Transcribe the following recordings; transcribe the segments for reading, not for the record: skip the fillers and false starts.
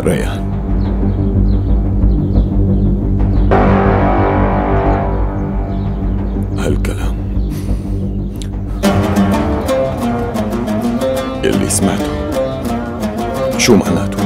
ريان. هالكلام اللي سمعته شو معناته؟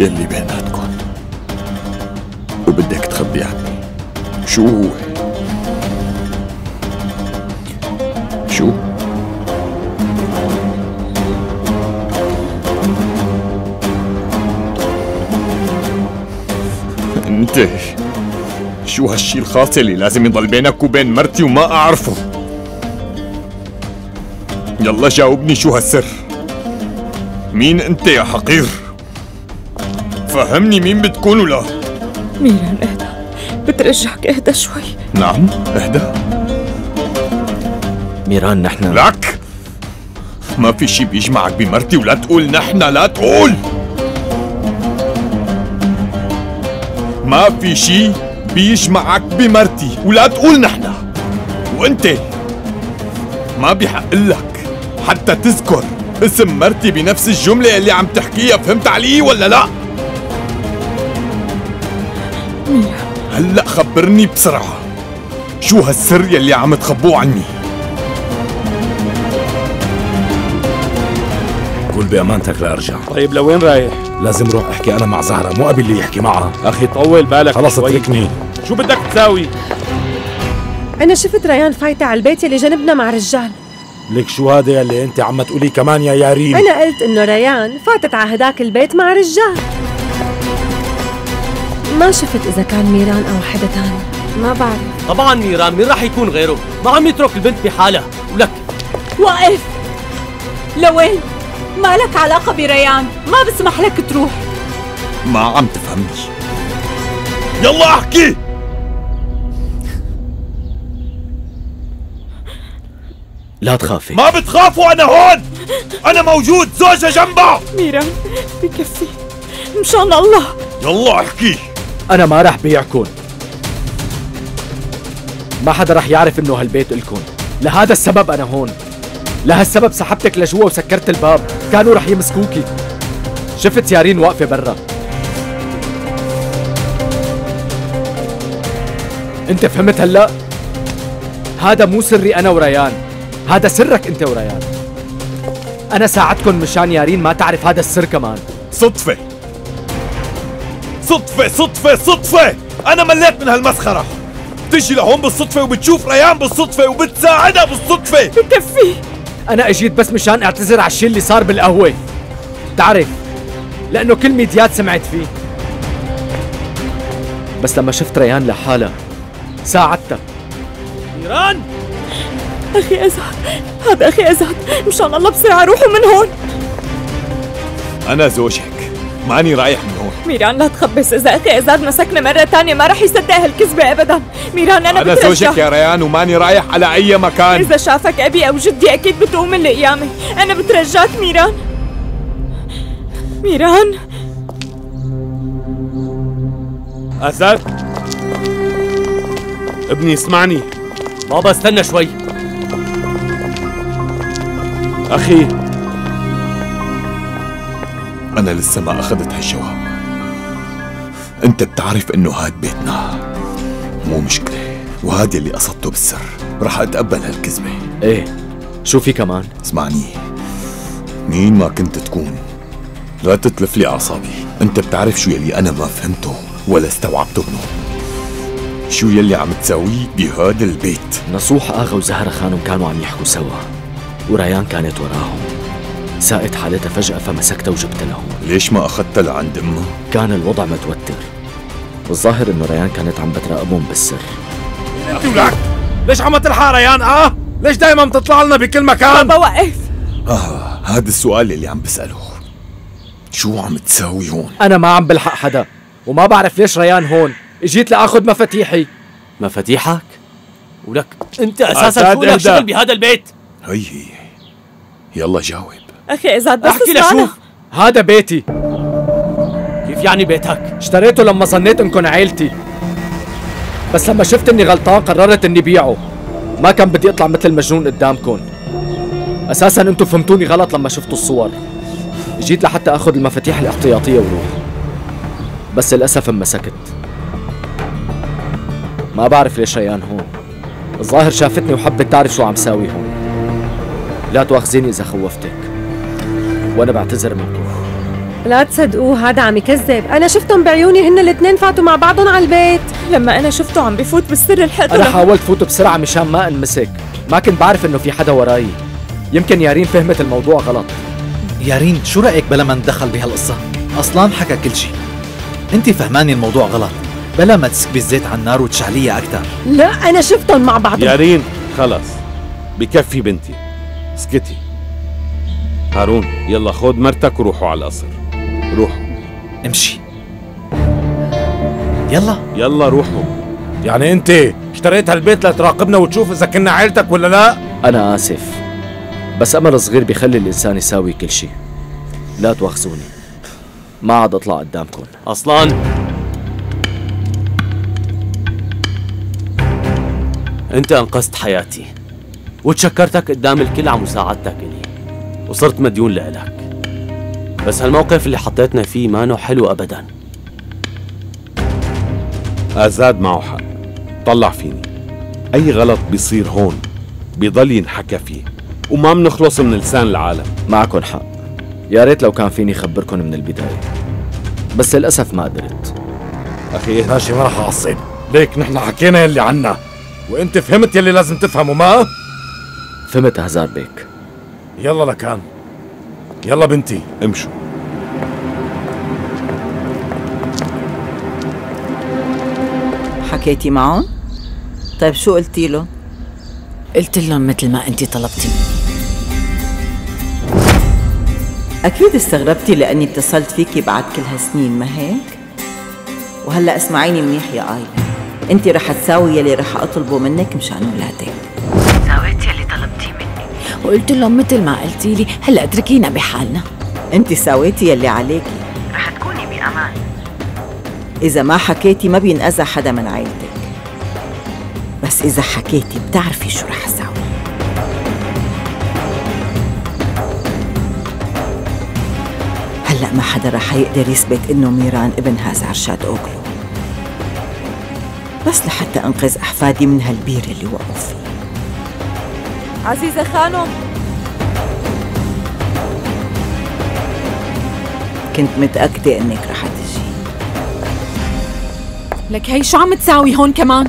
يلي بيناتكن وبدك تخبي عني شو هو؟ شو؟ انت شو هالشي الخاص اللي لازم يضل بينك وبين مرتي وما اعرفه؟ يلا جاوبني شو هالسر؟ مين انت يا حقير؟ فهمني مين بتكون ولا؟ ميران اهدى، بترجعك اهدى شوي. نعم اهدى ميران. نحن لك ما في شي بيجمعك بمرتي، ولا تقول نحن، لا تقول ما في شي بيجمعك بمرتي، ولا تقول نحن. وانت ما بيحق لك حتى تذكر اسم مرتي بنفس الجملة اللي عم تحكيها، فهمت علي ولا لا؟ هلأ خبرني بسرعة شو هالسر يلي عم تخبوه عني. قول بأمانتك لأرجع. طيب لوين رايح؟ لازم روح احكي أنا مع زهرة، مو قبل اللي يحكي معها. أخي طول بالك خلص، اتركني. شو بدك تساوي؟ أنا شفت ريان فايتة على البيت يلي جنبنا مع رجال. لك شو هذا يلي أنت عم تقولي كمان يا يارين؟ أنا قلت إنه ريان فاتت على هداك البيت مع رجال، ما شفت إذا كان ميران أو حدا تاني، ما بعرف. طبعاً ميران، مين راح يكون غيره؟ ما عم يترك البنت بحالها، ولك وقف. لوين؟ ما لك علاقة بريان، ما بسمح لك تروح. ما عم تفهمني، يلا احكي. لا تخافي. ما بتخافوا، أنا هون، أنا موجود، زوجها جنبها. ميران بكفي، مشان الله يلا احكي. أنا ما راح بيعكن، ما حدا راح يعرف إنه هالبيت إلكن، لهذا السبب أنا هون، لهالسبب سحبتك لجوا وسكرت الباب، كانوا راح يمسكوكي. شفت يارين واقفة برا، أنت فهمت هلا؟ هذا مو سري أنا وريان، هذا سرك أنت وريان. أنا ساعدكن مشان يارين ما تعرف هذا السر كمان. صدفة صدفة صدفة صدفة، أنا مليت من هالمسخرة. بتجي لهون بالصدفة وبتشوف ريان بالصدفة وبتساعدها بالصدفة. بكفي، أنا أجيت بس مشان أعتذر على الشي اللي صار بالقهوة، تعرف، لأنه كل ميديات سمعت فيه. بس لما شفت ريان لحالها ساعدتها. ميران أخي أزهر، هذا أخي أزهر، مشان الله بسرعة روحوا من هون. أنا زوجك، ماني رايح من هون. ميران لا تخبص، إذا أخي أزاد مسكنا مرة تانية ما رح يصدق هالكذبة أبدا. ميران أنا بترجع، أنا زوجك يا ريان وماني رايح على أي مكان. إذا شافك أبي أو جدي أكيد بتقوم من قيامي. أنا بترجاك ميران. ميران أزاد ابني اسمعني. بابا استنى شوي. أخي أنا لسه ما أخذت هالجواب. أنت بتعرف إنه هاد بيتنا، مو مشكلة، وهادي اللي قصدته بالسر، رح أتقبل هالكذبة. إيه، شو في كمان؟ اسمعني، مين ما كنت تكون، لا تتلف لي أعصابي، أنت بتعرف شو يلي أنا ما فهمته ولا استوعبته منه، شو يلي عم تساويه بهاد البيت. نصوح آغا وزهرة خانم كانوا عم يحكوا سوا، وريان كانت وراهم. ساءت حالتها فجأة فمسكتها وجبتها لهون. ليش ما أخذتها لعند أمها؟ كان الوضع متوتر، والظاهر إنه ريان كانت عم بتراقبهم بالسر. أنت ولك ليش عم تلحق ريان؟ ليش دايماً بتطلع لنا بكل مكان؟ بابا وقف. هذا السؤال اللي عم بسأله. شو عم تساوي هون؟ أنا ما عم بلحق حدا وما بعرف ليش ريان هون. اجيت لأخذ مفاتيحي. مفاتيحك؟ ولك أنت أساساً شو لك شغل بهذا البيت؟ هي يلا جاوب أخي. إذا بس أحكي لشوف. هذا بيتي. كيف يعني بيتك؟ اشتريته لما ظنيت إنكم عيلتي، بس لما شفت إني غلطان قررت إني بيعه. ما كان بدي أطلع مثل المجنون قدامكم. أساساً أنتم فهمتوني غلط لما شفتوا الصور. جيت لحتى أخذ المفاتيح الاحتياطية وروح، بس للأسف انمسكت. ما بعرف ليش ريان هون. الظاهر شافتني وحبت تعرف شو عم ساوي هون. لا تواخذيني إذا خوفتك، وأنا بعتذر منكم. لا تصدقوه، هذا عم يكذب. أنا شفتهم بعيوني، هن الاثنين فاتوا مع بعضهم على البيت. لما أنا شفته عم بفوت بالسر الحقيقي، أنا حاولت فوت بسرعة مشان ما انمسك. ما كنت بعرف إنه في حدا وراي. يمكن يارين فهمت الموضوع غلط. يارين شو رأيك بلا ما ندخل بهالقصة؟ أصلاً حكى كل شيء. أنت فهماني الموضوع غلط، بلا ما تسكبي الزيت على النار وتشعليها أكثر. لا أنا شفتهم مع بعض. يارين خلص بكفي بنتي، اسكتي. هارون يلا خذ مرتك وروحوا على القصر. روحوا. امشي يلا يلا روحوا. يعني أنت اشتريت هالبيت لتراقبنا وتشوف إذا كنا عائلتك ولا لا؟ أنا آسف، بس أمل صغير بيخلي الإنسان يساوي كل شيء. لا تواخذوني، ما عاد أطلع قدامكم. أصلاً أنت أنقذت حياتي وتشكرتك قدام الكل على مساعدتك إلي، وصرت مديون لإلك. بس هالموقف اللي حطيتنا فيه مانو حلو أبداً. أزاد معه حق، طلع فيني. أي غلط بيصير هون بيضل ينحكى فيه وما بنخلص من لسان العالم. معكم حق، يا ريت لو كان فيني خبركم من البداية، بس للأسف ما قدرت. أخي ماشي، ما رح أعصب ليك. نحن حكينا يلي عنا وأنت فهمت يلي لازم تفهمه. ما فهمت أهزار بيك. يلا لكان، يلا بنتي امشوا. حكيتي معهم؟ طيب شو قلتي له؟ قلت لهم مثل ما أنت طلبتي مني. أكيد استغربتي لأني اتصلت فيكي بعد كل هالسنين، ما هيك؟ وهلأ اسمعيني منيح يا آية، أنت رح تساوي يلي رح أطلبه منك مشان أولادك. ساويت يلي طلبتي مني وقلت لهم مثل ما قلتي لي. هلأ اتركينا بحالنا. أنت ساويتي يلي عليكي، رح تكوني بأمان. إذا ما حكيتي ما بينأذى حدا من عائلتك، بس إذا حكيتي بتعرفي شو رح أساوي. هلأ ما حدا رح يقدر يثبت إنه ميران ابن هذا أرشاد أوغلو، بس لحتى أنقذ أحفادي من هالبير اللي وقعوا فيه. عزيزة خانم، كنت متأكدة إنك رح تجي. لك هي شو عم تساوي هون كمان؟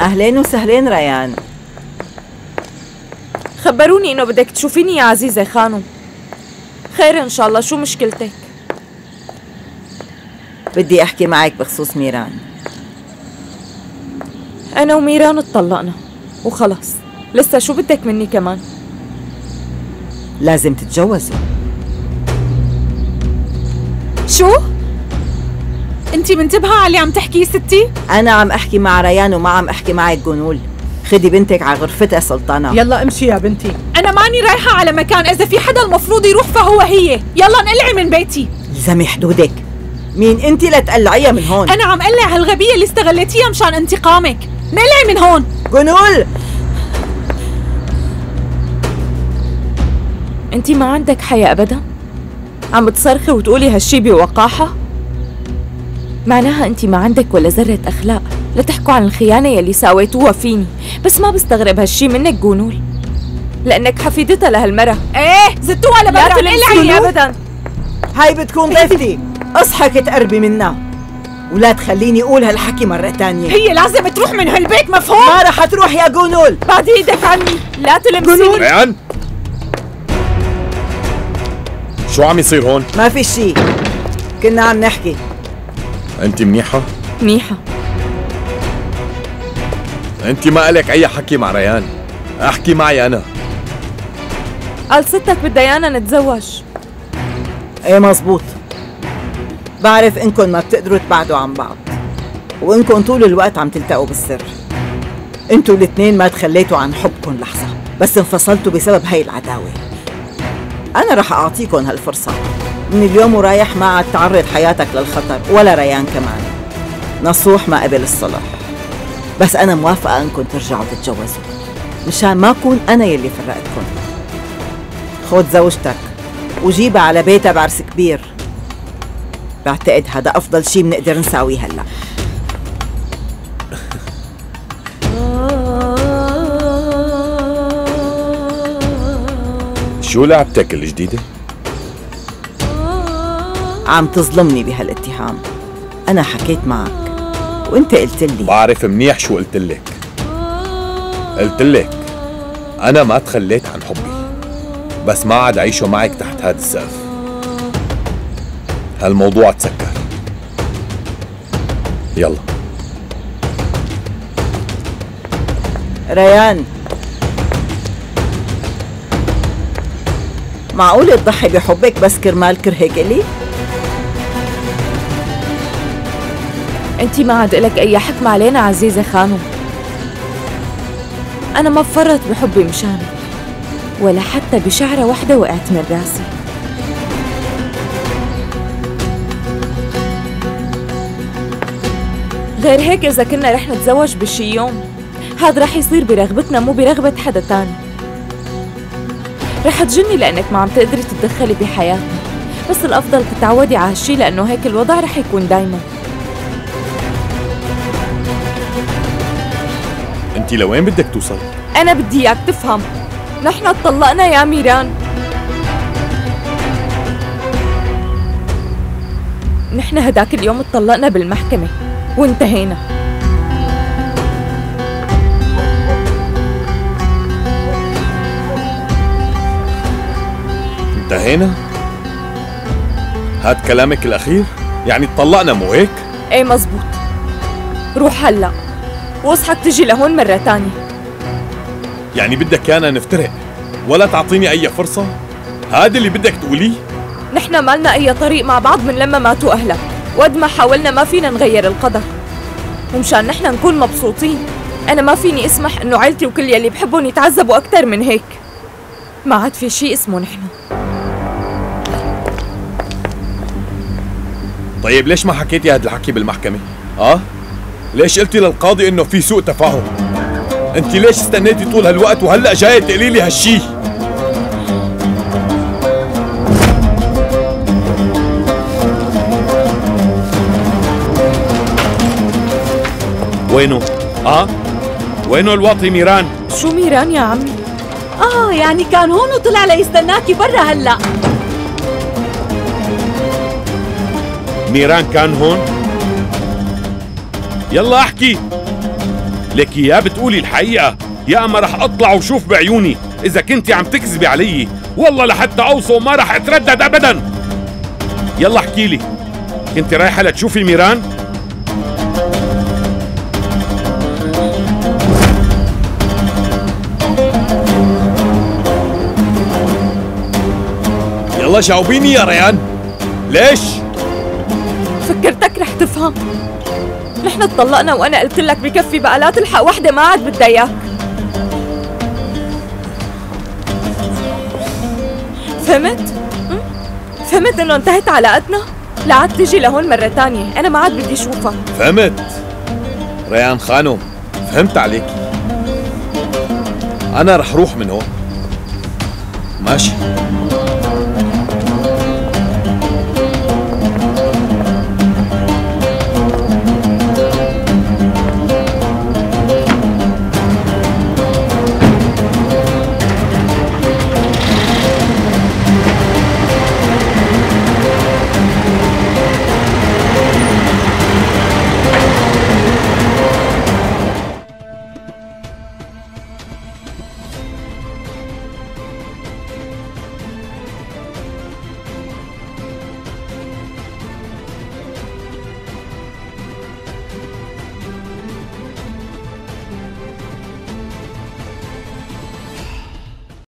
أهلين وسهلين ريان. خبروني إنه بدك تشوفيني يا عزيزة خانم. خير إن شاء الله، شو مشكلتك؟ بدي أحكي معك بخصوص ميران. أنا وميران اتطلقنا وخلص، لسه شو بدك مني كمان؟ لازم تتجوزوا. شو؟ انتي منتبهة على اللي عم تحكيه ستي؟ أنا عم أحكي مع ريان وما عم أحكي معك جنول. خدي بنتك على غرفتها سلطانة. يلا امشي يا بنتي. أنا ماني رايحة على مكان، إذا في حدا المفروض يروح فهو هي. يلا انقلعي من بيتي. الزمي حدودك. مين أنتي لتقلعيها من هون؟ أنا عم قلع هالغبية اللي استغلتيها مشان انتقامك. انقلعي من هون. جنول أنتي ما عندك حياة أبدا. عم بتصرخي وتقولي هالشي بوقاحة، معناها انت ما عندك ولا ذره اخلاق لتحكوا عن الخيانه يلي ساويتوها فيني. بس ما بستغرب هالشي منك جونول، لانك حفيدتها لهالمره. ايه زتوها لبنات القلعي ابدا. هاي بتكون ضيفتي، اصحك تقربي منها ولا تخليني اقول هالحكي مره تانية. هي لازم تروح من هالبيت، مفهوم؟ ما رح تروح يا جونول. بعد ايدك عني، لا تلمسيني. ريان شو عم يصير هون؟ ما في شيء، كنا عم نحكي. أنت منيحة؟ منيحة. أنت ما إلك أي حكي مع ريان، أحكي معي أنا. قال ستك بديانا نتزوج. ايه مظبوط. بعرف انكم ما بتقدروا تبعدوا عن بعض وانكم طول الوقت عم تلتقوا بالسر. انتوا الاثنين ما تخليتوا عن حبكم لحظة، بس انفصلتوا بسبب هاي العداوة. أنا رح أعطيكم هالفرصة، من اليوم ورايح ما عاد تعرض حياتك للخطر ولا ريان كمان. نصوح ما قبل الصلح، بس أنا موافقة أنكم ترجعوا تتجوزوا، مشان ما أكون أنا يلي فرقتكم. خذ زوجتك وجيبها على بيتها بعرس كبير. بعتقد هذا أفضل شي بنقدر نساويه هلا. شو لعبتك الجديدة؟ عم تظلمني بهالاتهام. أنا حكيت معك وأنت قلت لي. بعرف منيح شو قلت لك. قلت لك أنا ما تخليت عن حبي، بس ما عاد أعيشه معك تحت هاد السقف. هالموضوع تسكر. يلا ريان، معقول تضحي بحبك بس كرمال كرهك إلي؟ انتي ما عاد إلك أي حكم علينا عزيزة خانم. أنا ما فرت بحبي مشانك، ولا حتى بشعرة وحدة وقعت من راسي. غير هيك إذا كنا رح نتزوج بشي يوم، هاد رح يصير برغبتنا مو برغبة حدا تاني. رح تجني لأنك ما عم تقدري تتدخلي بحياتنا، بس الأفضل تتعودي على هالشي لأنه هيك الوضع رح يكون دايما. انتي لوين بدك توصلي؟ أنا بدي إياك تفهم، نحن اتطلقنا يا ميران. نحن هداك اليوم اتطلقنا بالمحكمة وانتهينا. انتهينا؟ هاد كلامك الأخير؟ يعني اتطلقنا مو هيك؟ ايه مزبوط. روح هلا واصحك تجي لهون مرة تانية. يعني بدك يانا نفترق ولا تعطيني أي فرصة؟ هاد اللي بدك تقوليه؟ نحن مالنا أي طريق مع بعض من لما ماتوا أهلك، وقد ما حاولنا ما فينا نغير القدر، ومشان نحن نكون مبسوطين أنا ما فيني أسمح إنه عيلتي وكل يلي بحبهم يتعذبوا أكتر من هيك. ما عاد في شي اسمه نحن. طيب ليش ما حكيتي هاد الحكي بالمحكمة؟ ليش قلتي للقاضي انه في سوء تفاهم؟ انت ليش استنيتي طول هالوقت وهلا جاية تقولي لي هالشي؟ وينه؟ وينه الواطي ميران؟ شو ميران يا عمي؟ يعني كان هون وطلع ليستناكي برا هلا. ميران كان هون؟ يلا احكي لك. يا بتقولي الحقيقة يا اما رح اطلع وشوف بعيوني اذا كنتي عم تكذبي علي. والله لحتى اوصى وما رح اتردد ابدا. يلا احكي لي، كنت رايحة لتشوفي ميران؟ يلا جاوبيني يا ريان، ليش؟ فكرتك رح تفهم. نحن اتطلقنا وانا قلت لك بكفي بقى، لا تلحق وحده ما عاد بدها اياك. فهمت؟ فهمت انه انتهت علاقتنا؟ لا عاد تيجي لهون مرة تانية، انا ما عاد بدي اشوفها. فهمت ريان خانم، فهمت عليكي. انا رح روح من هون. ماشي.